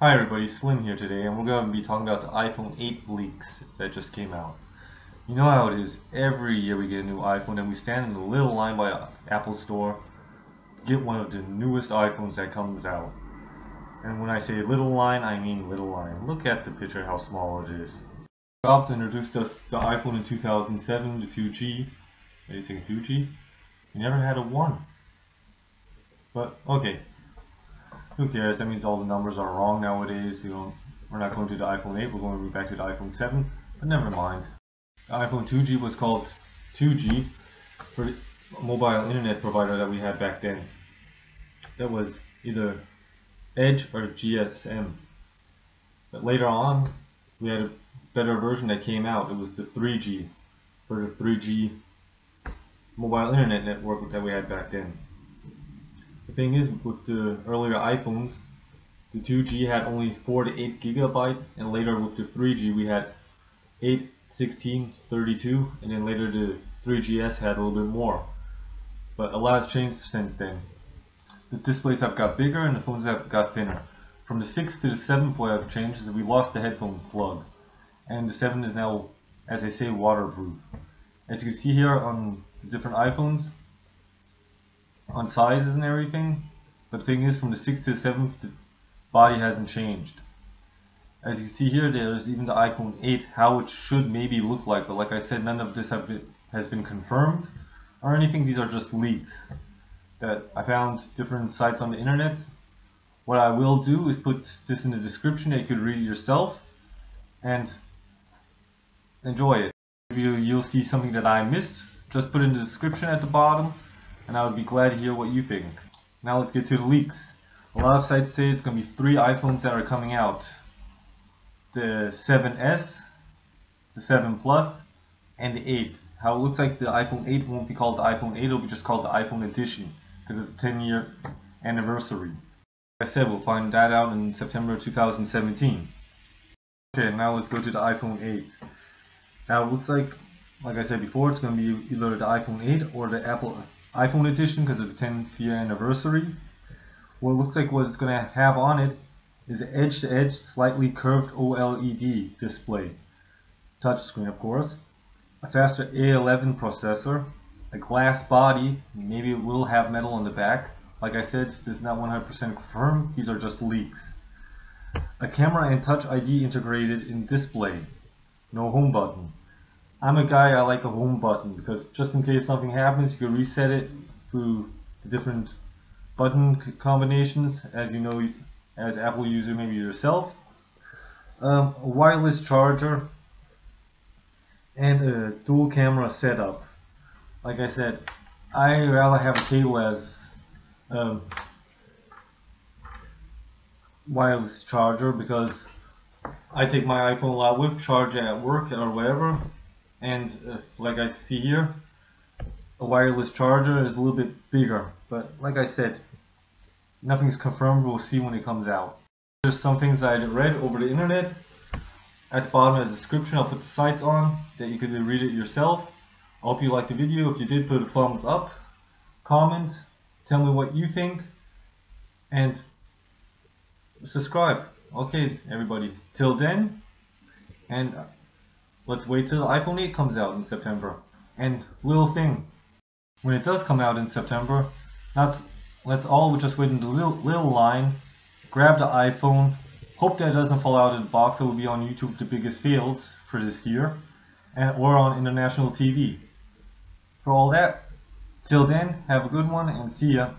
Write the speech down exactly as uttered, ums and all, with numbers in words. Hi everybody, Slim here today, and we're going to be talking about the iPhone eight leaks that just came out. You know how it is, every year we get a new iPhone and we stand in a little line by Apple Store to get one of the newest iPhones that comes out. And when I say little line, I mean little line. Look at the picture how small it is. Jobs introduced us the iPhone in two thousand seven, the two G. Are you saying two G? He never had a one. But, okay. Who cares? That means all the numbers are wrong nowadays. We don't, we're not going to the iPhone eight, we're going to be back to the iPhone seven, but never mind. The iPhone two G was called two G for the mobile internet provider that we had back then. That was either Edge or G S M. But later on, we had a better version that came out. It was the three G for the three G mobile internet network that we had back then. The thing is, with the earlier iPhones, the two G had only four to eight gigabyte, and later with the three G we had eight, sixteen, thirty-two, and then later the three G S had a little bit more. But a lot has changed since then. The displays have got bigger and the phones have got thinner. From the six to the seven, what I've changed is we lost the headphone plug, and the seven is now, as they say, waterproof. As you can see here on the different iPhones, on sizes and everything, but the thing is, from the sixth to the seventh, the body hasn't changed. As you can see here, there's even the iPhone eight, how it should maybe look like, but like I said, none of this have been, has been confirmed or anything. These are just leaks that I found different sites on the internet. What I will do is put this in the description that you could read it yourself and enjoy it. If you, you'll see something that I missed, just put it in the description at the bottom, and I would be glad to hear what you think. Now let's get to the leaks. A lot of sites say it's going to be three iPhones that are coming out. The seven S, the seven Plus, and the eight. How it looks like the iPhone eight won't be called the iPhone eight, it'll be just called the iPhone Edition, because of the ten year anniversary. Like I said, we'll find that out in September two thousand seventeen. Okay, now let's go to the iPhone eight. Now it looks like, like I said before, it's going to be either the iPhone eight or the Apple iPhone Edition because of the tenth year anniversary. What it looks like what it's going to have on it is an edge-to-edge, slightly curved OLED display, touchscreen of course, a faster A eleven processor, a glass body, maybe it will have metal on the back. Like I said, this is not one hundred percent confirmed, these are just leaks. A camera and Touch I D integrated in display, no home button. I'm a guy, I like a home button because just in case something happens, you can reset it through the different button combinations, as you know, as Apple user, maybe yourself. Um, a wireless charger and a dual camera setup. Like I said, I rather have a cable as um, wireless charger because I take my iPhone a lot with, charge it at work or wherever. And uh, like I see here, a wireless charger is a little bit bigger, but like I said, nothing's confirmed, we'll see when it comes out. There's some things I read over the internet. At the bottom of the description I'll put the sites on that you could read it yourself. I hope you liked the video. If you did, put a thumbs up, comment, tell me what you think, and subscribe. Okay everybody, till then, and let's wait till the iPhone eight comes out in September. And little thing, when it does come out in September, that's, let's all just wait in the little, little line, grab the iPhone, hope that it doesn't fall out of the box. It will be on YouTube, the biggest fails for this year, and or on international T V. For all that, till then, have a good one and see ya.